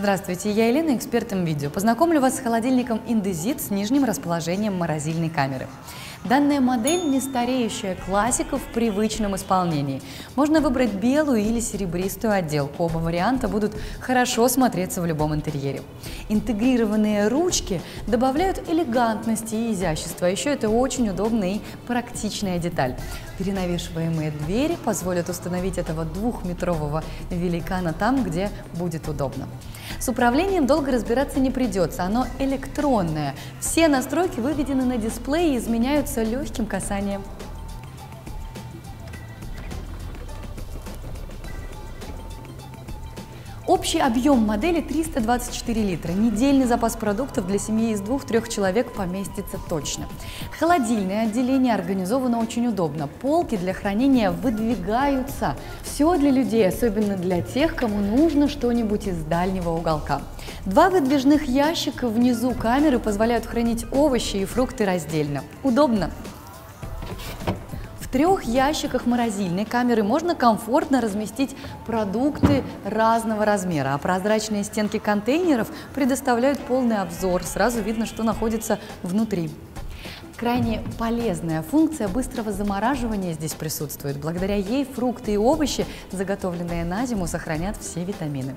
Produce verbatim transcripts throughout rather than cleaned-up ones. Здравствуйте, я Елена, эксперт М.Видео. Познакомлю вас с холодильником Индезит с нижним расположением морозильной камеры. Данная модель – не стареющая классика в привычном исполнении. Можно выбрать белую или серебристую отделку. Оба варианта будут хорошо смотреться в любом интерьере. Интегрированные ручки добавляют элегантности и изящества. Еще это очень удобная и практичная деталь. Перенавешиваемые двери позволят установить этого двухметрового великана там, где будет удобно. С управлением долго разбираться не придется, оно электронное. Все настройки выведены на дисплее и изменяются легким касанием. Общий объем модели триста двадцать четыре литра. Недельный запас продуктов для семьи из двух-трех человек поместится точно. Холодильное отделение организовано очень удобно. Полки для хранения выдвигаются. Все для людей, особенно для тех, кому нужно что-нибудь из дальнего уголка. Два выдвижных ящика внизу камеры позволяют хранить овощи и фрукты раздельно. Удобно. В трех ящиках морозильной камеры можно комфортно разместить продукты разного размера, а прозрачные стенки контейнеров предоставляют полный обзор, сразу видно, что находится внутри. Крайне полезная функция быстрого замораживания здесь присутствует. Благодаря ей фрукты и овощи, заготовленные на зиму, сохранят все витамины.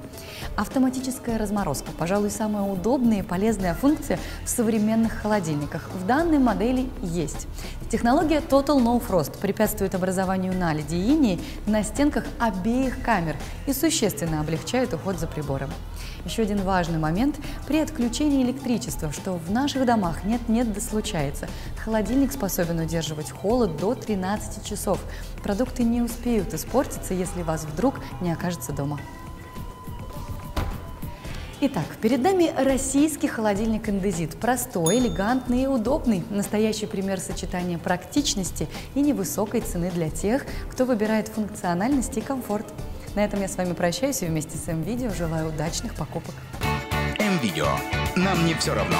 Автоматическая разморозка, пожалуй, самая удобная и полезная функция в современных холодильниках. В данной модели есть. Технология Total No Frost препятствует образованию наледи и инеи на стенках обеих камер и существенно облегчает уход за прибором. Еще один важный момент – при отключении электричества, что в наших домах нет-нет да случается, холодильник способен удерживать холод до тринадцати часов. Продукты не успеют испортиться, если вас вдруг не окажется дома. Итак, перед нами российский холодильник Индезит. Простой, элегантный и удобный. Настоящий пример сочетания практичности и невысокой цены для тех, кто выбирает функциональность и комфорт. На этом я с вами прощаюсь и вместе с М.Видео желаю удачных покупок. М.Видео. Нам не все равно.